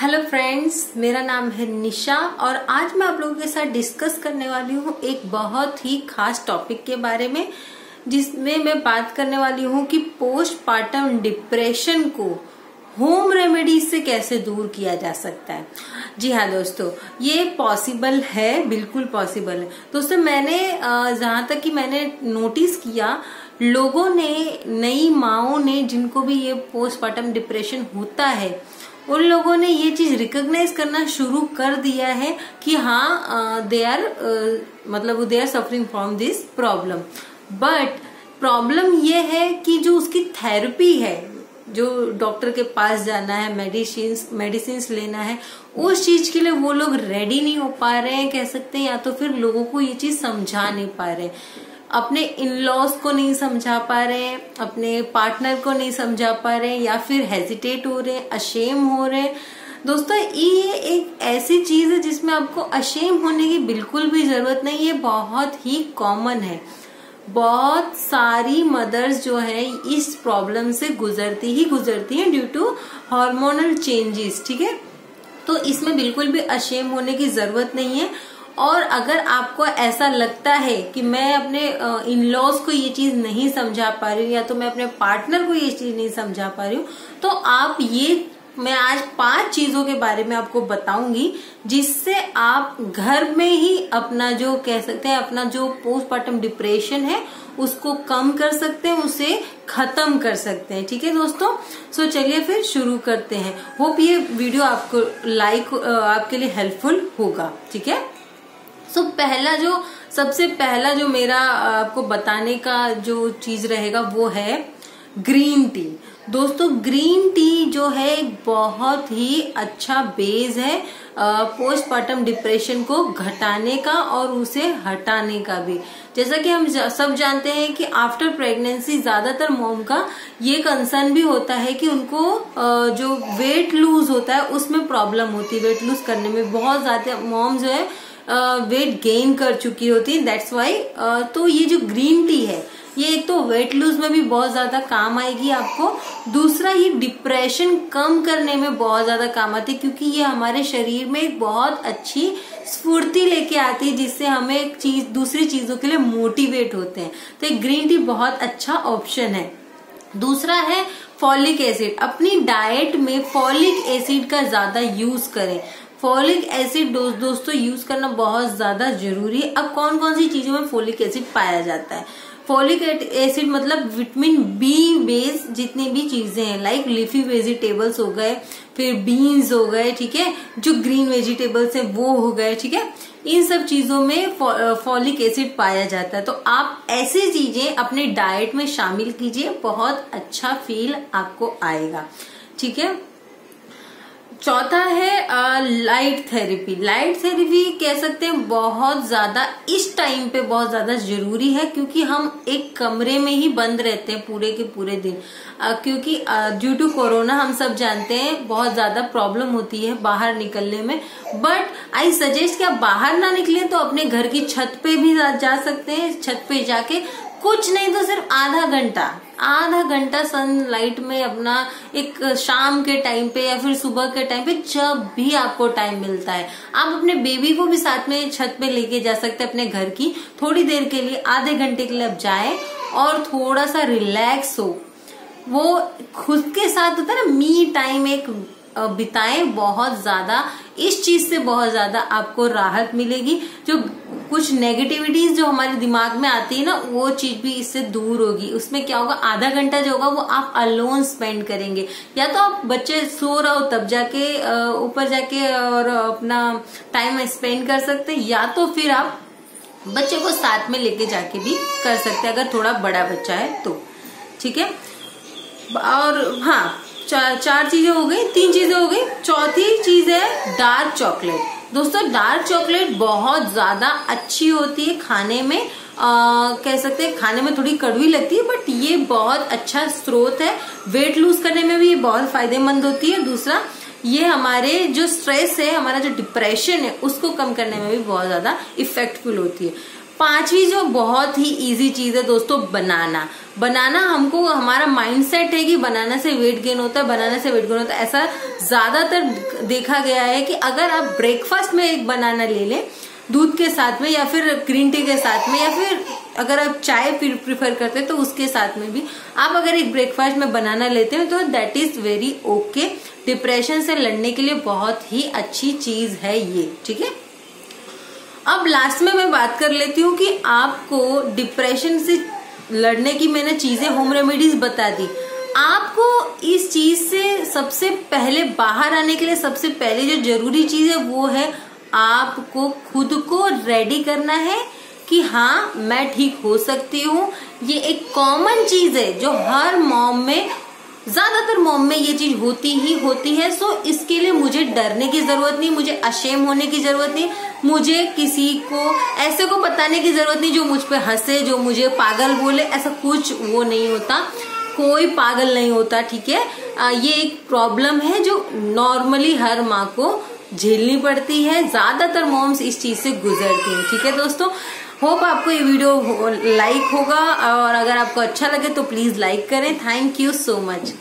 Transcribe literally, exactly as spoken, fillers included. Hello friends, मेरा नाम है निशा और आज मैं आप लोगों के साथ डिस्कस करने वाली हूँ एक बहुत ही खास टॉपिक के बारे में, जिसमें मैं बात करने वाली हूँ कि पोस्टपार्टम डिप्रेशन को होम रेमेडीज से कैसे दूर किया जा सकता है। जी हाँ दोस्तों, ये पॉसिबल है, बिल्कुल पॉसिबल है दोस्तों। मैंने जहाँ तक कि मैंने नोटिस किया, लोगों ने, नई माओं ने, जिनको भी ये पोस्टपार्टम डिप्रेशन होता है, उन लोगों ने ये चीज रिकॉग्नाइज करना शुरू कर दिया है कि हाँ दे आर मतलब they are suffering from this problem. But problem ये है कि जो उसकी थेरेपी है, जो डॉक्टर के पास जाना है, मेडिसिन मेडिसिन लेना है, उस चीज के लिए वो लोग रेडी नहीं हो पा रहे हैं, कह सकते हैं, या तो फिर लोगों को ये चीज समझा नहीं पा रहे, अपने इन-लॉज को नहीं समझा पा रहे हैं, अपने पार्टनर को नहीं समझा पा रहे हैं, या फिर हेजिटेट हो रहे हैं, अशेम हो रहे हैं। दोस्तों ये एक ऐसी चीज है जिसमें आपको अशेम होने की बिल्कुल भी जरूरत नहीं, ये बहुत ही कॉमन है। बहुत सारी मदर्स जो है इस प्रॉब्लम से गुजरती ही गुजरती हैं ड्यू टू हार्मोनल चेंजेस, ठीक है। तो इसमें बिल्कुल भी अशेम होने की जरूरत नहीं है। और अगर आपको ऐसा लगता है कि मैं अपने इन लॉज को ये चीज नहीं समझा पा रही हूँ, या तो मैं अपने पार्टनर को ये चीज नहीं समझा पा रही हूँ, तो आप ये, मैं आज पांच चीजों के बारे में आपको बताऊंगी जिससे आप घर में ही अपना जो कह सकते हैं अपना जो पोस्टपार्टम डिप्रेशन है उसको कम कर सकते हैं, उसे खत्म कर सकते हैं, ठीक है दोस्तों। सो चलिए फिर शुरू करते हैं। होप ये वीडियो आपको लाइक आपके लिए हेल्पफुल होगा, ठीक है। सो so, पहला जो सबसे पहला जो मेरा आपको बताने का जो चीज रहेगा वो है ग्रीन टी। दोस्तों ग्रीन टी जो है एक बहुत ही अच्छा बेस है पोस्टपार्टम डिप्रेशन को घटाने का और उसे हटाने का भी। जैसा कि हम जा, सब जानते हैं कि आफ्टर प्रेगनेंसी ज्यादातर मॉम का ये कंसर्न भी होता है कि उनको आ, जो वेट लूज होता है उसमें प्रॉब्लम होती है, वेट लूज करने में बहुत ज्यादा मॉम जो है वेट गेन कर चुकी होती है, दैट्स वाई। तो ये जो ग्रीन टी है ये एक तो वेट लूज में भी बहुत ज्यादा काम आएगी आपको, दूसरा ये डिप्रेशन कम करने में बहुत ज्यादा काम आती है, क्योंकि ये हमारे शरीर में एक बहुत अच्छी स्फूर्ति लेके आती है जिससे हमें एक चीज दूसरी चीजों के लिए मोटिवेट होते हैं। तो ग्रीन टी बहुत अच्छा ऑप्शन है। दूसरा है फॉलिक एसिड। अपनी डाइट में फॉलिक एसिड का ज्यादा यूज करें। फोलिक एसिड दो, दोस्तों यूज करना बहुत ज्यादा जरूरी है। अब कौन कौन सी चीजों में फोलिक एसिड पाया जाता है? फोलिक एसिड मतलब विटामिन बी बेस जितनी भी चीजें हैं, लाइक लीफी वेजिटेबल्स हो गए, फिर बीन्स हो गए, ठीक है, जो ग्रीन वेजिटेबल्स हैं वो हो गए, ठीक है, इन सब चीजों में फॉलिक एसिड पाया जाता है। तो आप ऐसी चीजें अपने डाइट में शामिल कीजिए, बहुत अच्छा फील आपको आएगा, ठीक है। चौथा है आ, लाइट थेरेपी। लाइट थेरेपी कह सकते हैं बहुत ज्यादा इस टाइम पे बहुत ज्यादा जरूरी है, क्योंकि हम एक कमरे में ही बंद रहते हैं पूरे के पूरे दिन, आ, क्योंकि ड्यू टू कोरोना हम सब जानते हैं बहुत ज्यादा प्रॉब्लम होती है बाहर निकलने में। बट आई सजेस्ट कि आप बाहर ना निकलें तो अपने घर की छत पे भी जा सकते हैं। छत पे जाके कुछ नहीं तो सिर्फ आधा घंटा आधा घंटा सनलाइट में अपना एक शाम के टाइम पे या फिर सुबह के टाइम पे जब भी आपको टाइम मिलता है, आप अपने बेबी को भी साथ में छत पे लेके जा सकते हैं अपने घर की, थोड़ी देर के लिए, आधे घंटे के लिए आप जाए और थोड़ा सा रिलैक्स हो, वो खुद के साथ होता है ना मी टाइम एक बिताए, बहुत ज्यादा इस चीज से बहुत ज्यादा आपको राहत मिलेगी। जो कुछ नेगेटिविटीज जो हमारे दिमाग में आती है ना वो चीज भी इससे दूर होगी। उसमें क्या होगा, आधा घंटा जो होगा वो आप अलोन स्पेंड करेंगे, या तो आप बच्चे सो रहे हो तब जाके ऊपर जाके और अपना टाइम स्पेंड कर सकते हैं, या तो फिर आप बच्चे को साथ में लेके जाके भी कर सकते हैं अगर थोड़ा बड़ा बच्चा है तो, ठीक है। और हाँ, चार चार चीजें हो गई, तीन चीजें हो गई। चौथी चीज है डार्क चॉकलेट। दोस्तों डार्क चॉकलेट बहुत ज्यादा अच्छी होती है खाने में, आ, कह सकते हैं खाने में थोड़ी कड़वी लगती है बट ये बहुत अच्छा स्रोत है, वेट लूज करने में भी ये बहुत फायदेमंद होती है। दूसरा ये हमारे जो स्ट्रेस है, हमारा जो डिप्रेशन है उसको कम करने में भी बहुत ज्यादा इफेक्टफुल होती है। पांचवी जो बहुत ही इजी चीज है दोस्तों, बनाना। बनाना हमको, हमारा माइंडसेट है कि बनाना से वेट गेन होता है, बनाना से वेट गेन होता है। ऐसा ज्यादातर देखा गया है कि अगर आप ब्रेकफास्ट में एक बनाना ले लें दूध के साथ में, या फिर ग्रीन टी के साथ में, या फिर अगर आप चाय फिर प्रिफर करते हैं तो उसके साथ में भी आप अगर एक ब्रेकफास्ट में बनाना लेते हैं तो that is very okay. Depression से लड़ने के लिए बहुत ही अच्छी चीज है ये, ठीक है। अब लास्ट में मैं बात कर लेती हूँ कि आपको डिप्रेशन से लड़ने की मैंने चीजें, होम रेमेडीज बता दी। आपको इस चीज से सबसे पहले बाहर आने के लिए सबसे पहले जो जरूरी चीज है वो है आपको खुद को रेडी करना है कि हाँ मैं ठीक हो सकती हूँ। ये एक कॉमन चीज है जो हर मॉम में, ज्यादातर मॉम में ये चीज होती ही होती है। सो इसके लिए मुझे डरने की जरूरत नहीं, मुझे अशेम होने की जरूरत नहीं, मुझे किसी को ऐसे को बताने की जरूरत नहीं जो मुझ पे हंसे, जो मुझे पागल बोले, ऐसा कुछ वो नहीं होता, कोई पागल नहीं होता, ठीक है। ये एक प्रॉब्लम है जो नॉर्मली हर माँ को झेलनी पड़ती है, ज्यादातर मॉम्स इस चीज से गुजरती हैं, ठीक है दोस्तों। होप आपको ये वीडियो हो, लाइक होगा, और अगर आपको अच्छा लगे तो प्लीज लाइक करें। Thank you so much.